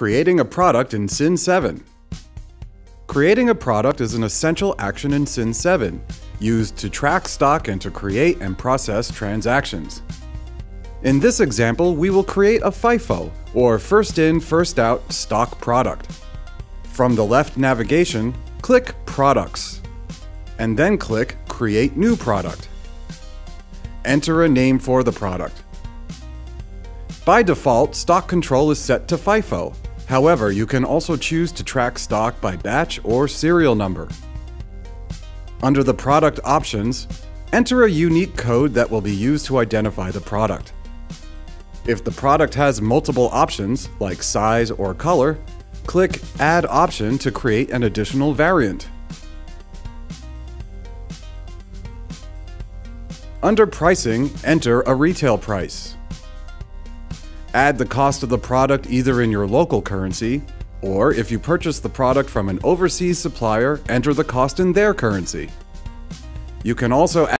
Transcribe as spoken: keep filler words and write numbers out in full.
Creating a product in Cin seven. Creating a product is an essential action in Cin seven, used to track stock and to create and process transactions. In this example, we will create a FIFO, or first in, first out, stock product. From the left navigation, click Products, and then click Create New Product. Enter a name for the product. By default, stock control is set to FIFO. However, you can also choose to track stock by batch or serial number. Under the product options, enter a unique code that will be used to identify the product. If the product has multiple options, like size or color, click Add Option to create an additional variant. Under Pricing, enter a retail price. Add the cost of the product either in your local currency, or if you purchase the product from an overseas supplier, enter the cost in their currency. You can also add